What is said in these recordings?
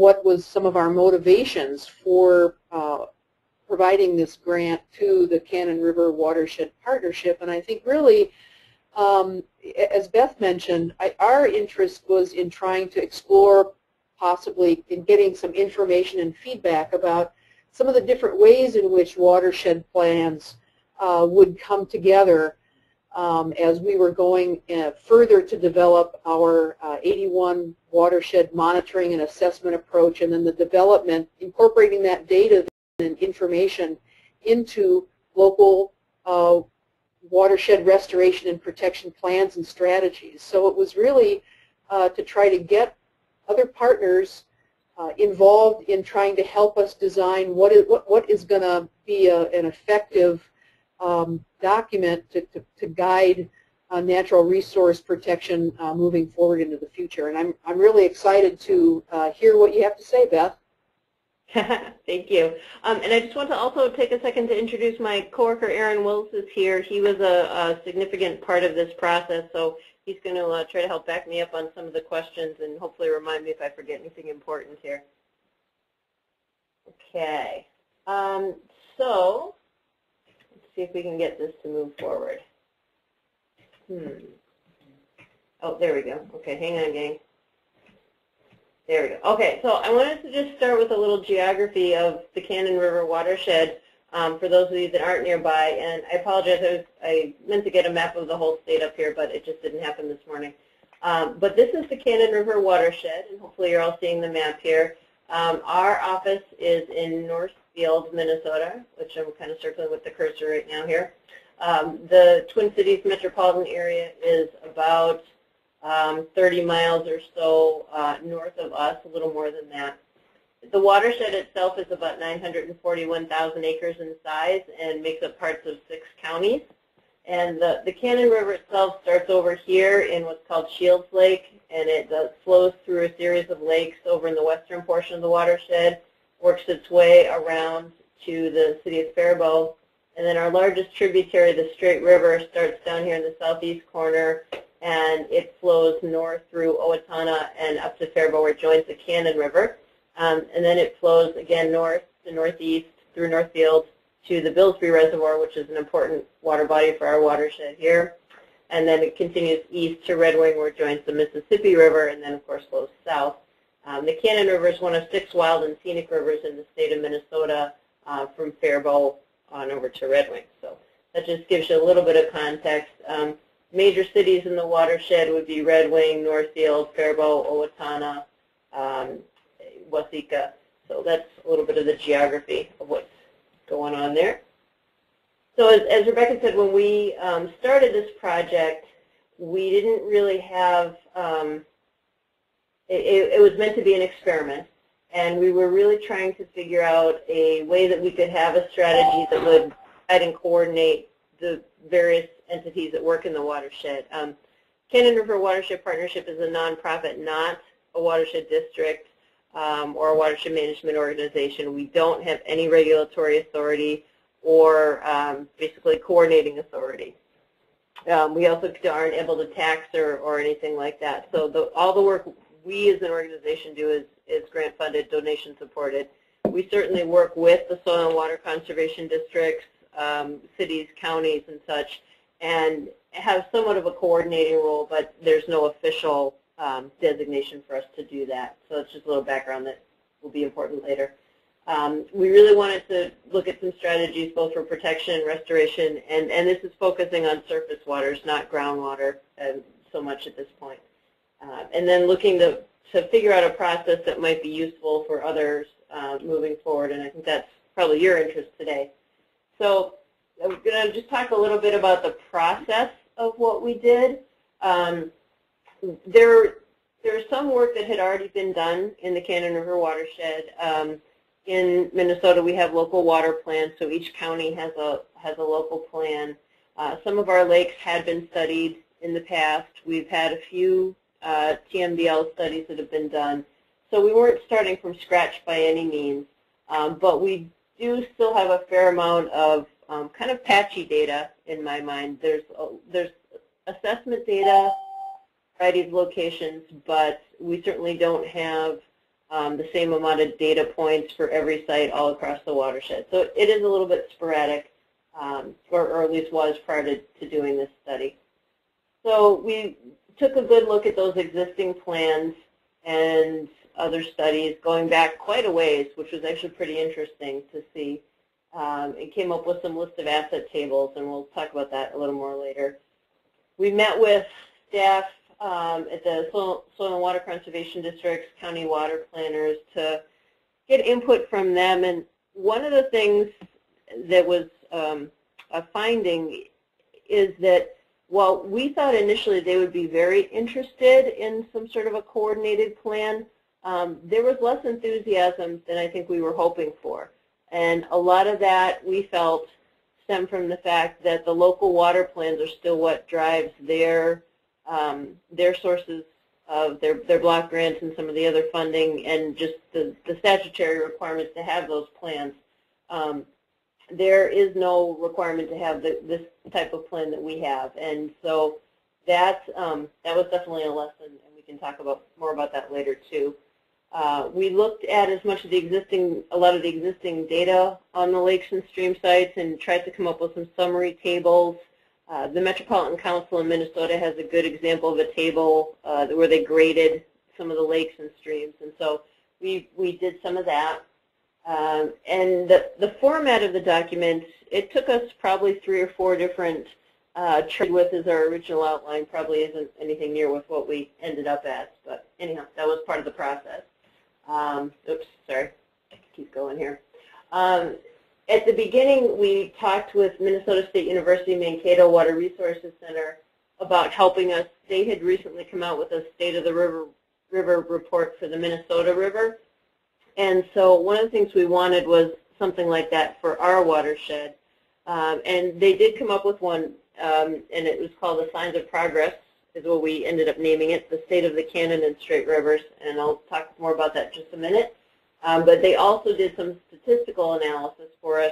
what was some of our motivations for providing this grant to the Cannon River Watershed Partnership. And I think really, as Beth mentioned, our interest was in trying to explore, possibly in getting some information and feedback about some of the different ways in which watershed plans would come together as we were going further to develop our 81 watershed monitoring and assessment approach, and then the development, incorporating that data and information into local watershed restoration and protection plans and strategies. So it was really to try to get other partners involved in trying to help us design what is going to be an effective document to guide natural resource protection moving forward into the future. And I'm really excited to hear what you have to say, Beth. Thank you. And I just want to also take a second to introduce my coworker Aaron Willis is here. He was a significant part of this process, so he's going to try to help back me up on some of the questions and hopefully remind me if I forget anything important here. Okay. So let's see if we can get this to move forward. Oh, there we go. Okay, hang on, gang. There we go. Okay, so I wanted to just start with a little geography of the Cannon River watershed for those of you that aren't nearby. And I apologize, I meant to get a map of the whole state up here, but it just didn't happen this morning. But this is the Cannon River watershed, and hopefully you're all seeing the map here. Our office is in Northfield, Minnesota, which I'm kind of circling with the cursor right now here. The Twin Cities metropolitan area is about 30 miles or so north of us, a little more than that. The watershed itself is about 941,000 acres in size and makes up parts of 6 counties. And the Cannon River itself starts over here in what's called Shields Lake, and it flows through a series of lakes over in the western portion of the watershed, works its way around to the city of Faribault, and then our largest tributary, the Straight River, starts down here in the southeast corner, and it flows north through Owatonna and up to Faribault, where it joins the Cannon River. And then it flows again north to northeast through Northfield to the Byllesby Reservoir, which is an important water body for our watershed here. And then it continues east to Red Wing, where it joins the Mississippi River, and then, of course, flows south. The Cannon River is one of 6 wild and scenic rivers in the state of Minnesota from Faribault on over to Red Wing. So that just gives you a little bit of context. Major cities in the watershed would be Red Wing, Northfield, Faribault, Owatonna, Waseca. So that's a little bit of the geography of what's going on there. So as Rebecca said, when we started this project, we didn't really have, it was meant to be an experiment, and we were really trying to figure out a way that we could have a strategy that would guide and coordinate the various entities that work in the watershed. Cannon River Watershed Partnership is a nonprofit, not a watershed district or a watershed management organization. We don't have any regulatory authority or basically coordinating authority. We also aren't able to tax or anything like that. So all the work we as an organization do is grant-funded, donation-supported. We certainly work with the soil and water conservation districts, cities, counties, and such, and have somewhat of a coordinating role, but there's no official designation for us to do that. So it's just a little background that will be important later. We really wanted to look at some strategies both for protection, restoration, and this is focusing on surface waters, not groundwater so much at this point. And then looking to figure out a process that might be useful for others moving forward, and I think that's probably your interest today. So I'm going to just talk a little bit about the process of what we did. There's some work that had already been done in the Cannon River watershed. In Minnesota, we have local water plans, so each county has a local plan. Some of our lakes had been studied in the past. We've had a few TMDL studies that have been done. So we weren't starting from scratch by any means, but we do still have a fair amount of kind of patchy data in my mind. There's assessment data, variety of locations, but we certainly don't have the same amount of data points for every site all across the watershed. So it is a little bit sporadic, or at least was prior to doing this study. So we took a good look at those existing plans and other studies going back quite a ways, which was actually pretty interesting to see. It came up with some list of asset tables, and we'll talk about that a little more later. We met with staff at the Soil and Water Conservation Districts, county water planners, to get input from them. And one of the things that was a finding is that while we thought initially they would be very interested in some sort of a coordinated plan, there was less enthusiasm than I think we were hoping for. And a lot of that, we felt, stemmed from the fact that the local water plans are still what drives their sources of their block grants and some of the other funding, and just the statutory requirements to have those plans. There is no requirement to have this type of plan that we have. And so that was definitely a lesson, and we can talk about more about that later too. We looked at as much of the existing, a lot of the existing data on the lakes and stream sites, and tried to come up with some summary tables. The Metropolitan Council in Minnesota has a good example of a table where they graded some of the lakes and streams, and so we did some of that. And the format of the document, it took us probably 3 or 4 different trade with as our original outline probably isn't anything near with what we ended up at, but anyhow, that was part of the process. Oops, sorry, keep going here. At the beginning, we talked with Minnesota State University Mankato Water Resources Center about helping us. They had recently come out with a State of the River report for the Minnesota River, and so one of the things we wanted was something like that for our watershed, and they did come up with one, and it was called the Signs of Progress, is what we ended up naming it, the State of the Cannon and Straight Rivers, and I'll talk more about that in just a minute. But they also did some statistical analysis for us.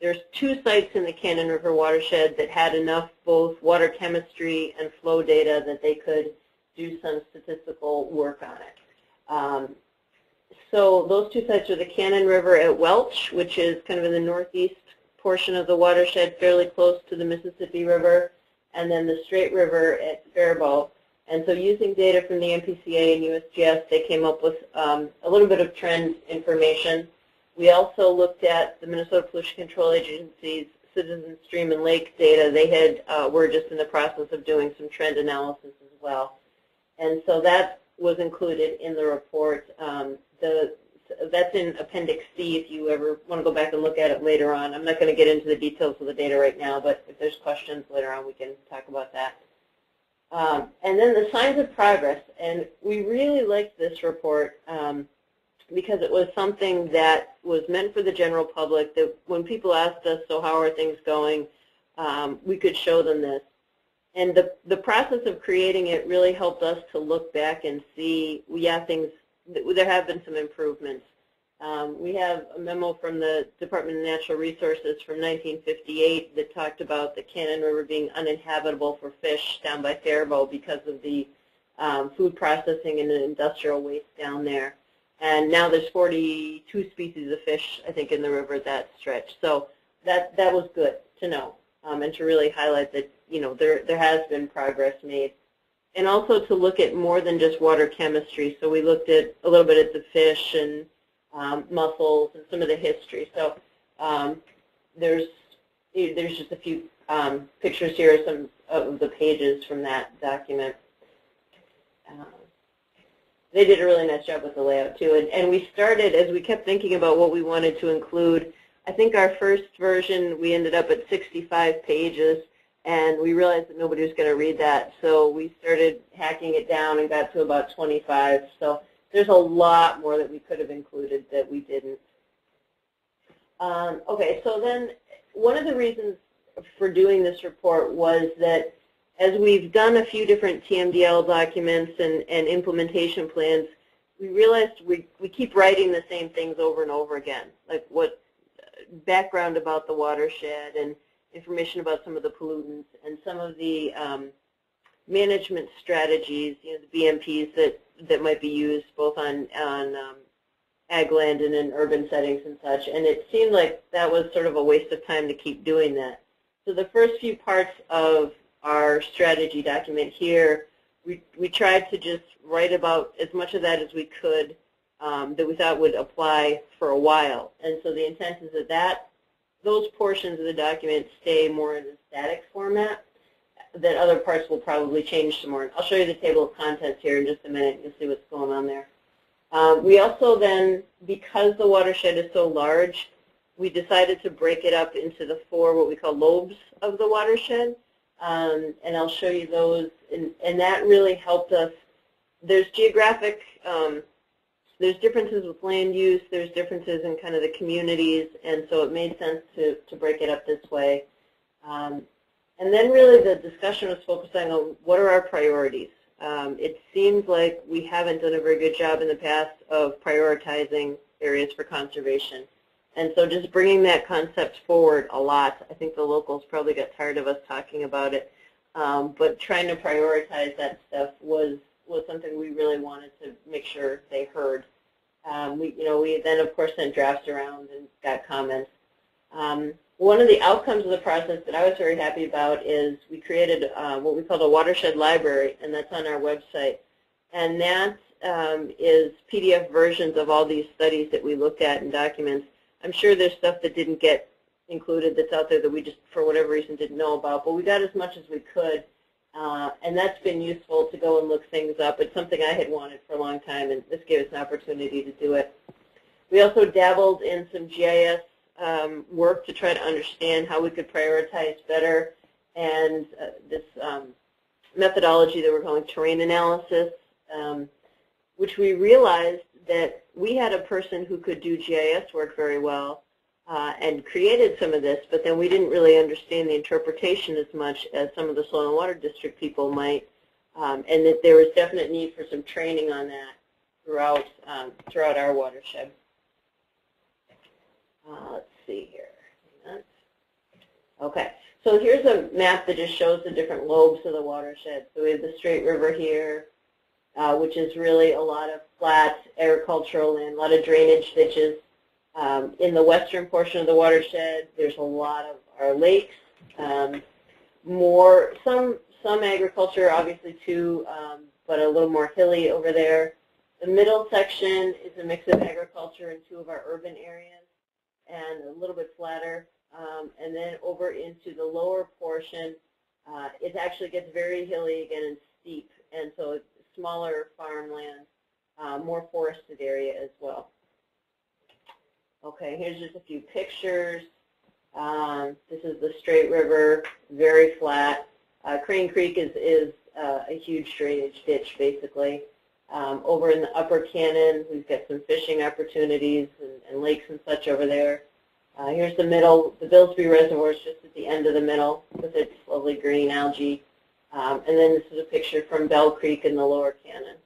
There's 2 sites in the Cannon River watershed that had enough both water chemistry and flow data that they could do some statistical work on it. So those 2 sites are the Cannon River at Welch, which is kind of in the northeast portion of the watershed, fairly close to the Mississippi River, and then the Straight River at Faribault. And so using data from the MPCA and USGS, they came up with a little bit of trend information. We also looked at the Minnesota Pollution Control Agency's Citizen Stream and Lake data. They had were just in the process of doing some trend analysis as well. And so that was included in the report. That's in Appendix C if you ever want to go back and look at it later on. I'm not going to get into the details of the data right now, but if there's questions later on, we can talk about that. And then the Signs of Progress, and we really liked this report because it was something that was meant for the general public, that when people asked us, so how are things going, we could show them this. And the process of creating it really helped us to look back and see, yeah, there have been some improvements. We have a memo from the Department of Natural Resources from 1958 that talked about the Cannon River being uninhabitable for fish down by Faribault because of the food processing and the industrial waste down there. And now there's 42 species of fish, I think, in the river at that stretch. So that was good to know, and to really highlight that, you know, there has been progress made. And also to look at more than just water chemistry. So we looked at a little bit at the fish and mussels and some of the history. So there's just a few pictures here of some of the pages from that document. They did a really nice job with the layout too, and we started, as we kept thinking about what we wanted to include, I think our first version we ended up at 65 pages, and we realized that nobody was going to read that, so we started hacking it down and got to about 25. So there's a lot more that we could have included that we didn't. Okay, so then one of the reasons for doing this report was that as we've done a few different TMDL documents and implementation plans, we realized we keep writing the same things over and over again, like what background about the watershed and information about some of the pollutants and some of the management strategies, you know, the BMPs that might be used both on ag land and in urban settings and such, and it seemed like that was sort of a waste of time to keep doing that. So the first few parts of our strategy document here, we tried to just write about as much of that as we could that we thought would apply for a while. And so the intent is that, those portions of the document stay more in a static format, that other parts will probably change some more. I'll show you the table of contents here in just a minute. You'll see what's going on there. We also then, because the watershed is so large, we decided to break it up into the four what we call lobes of the watershed, and I'll show you those. And that really helped us. There's geographic, there's differences with land use, there's differences in kind of the communities, and so it made sense to break it up this way. And then really the discussion was focusing on what are our priorities. It seems like we haven't done a very good job in the past of prioritizing areas for conservation. And so just bringing that concept forward a lot. I think the locals probably got tired of us talking about it, but trying to prioritize that stuff was something we really wanted to make sure they heard. We then, of course, sent drafts around and got comments. One of the outcomes of the process that I was very happy about is we created what we called a watershed library, and that's on our website. And that is PDF versions of all these studies that we looked at and documents. I'm sure there's stuff that didn't get included that's out there that we just, for whatever reason, didn't know about, but we got as much as we could. And that's been useful to go and look things up. It's something I had wanted for a long time, and this gave us an opportunity to do it. We also dabbled in some GIS work to try to understand how we could prioritize better, and this methodology that we're calling terrain analysis, which we realized that we had a person who could do GIS work very well and created some of this, but then we didn't really understand the interpretation as much as some of the Soil and Water District people might, and that there was definite need for some training on that throughout, throughout our watershed. Let's see here. Okay, so here's a map that just shows the different lobes of the watershed. So we have the Straight River here, which is really a lot of flat agricultural land, a lot of drainage ditches. In the western portion of the watershed, there's a lot of our lakes, some agriculture obviously too, but a little more hilly over there. The middle section is a mix of agriculture and two of our urban areas, and a little bit flatter, and then over into the lower portion, it actually gets very hilly again and steep, and so it's smaller farmland, more forested area as well. Okay, here's just a few pictures. This is the Straight River, very flat. Crane Creek is a huge drainage ditch, basically. Over in the upper Cannon, we've got some fishing opportunities and lakes and such over there. Here's the middle. The Byllesby Reservoir is just at the end of the middle with its lovely green algae. And then this is a picture from Bell Creek in the lower Cannon.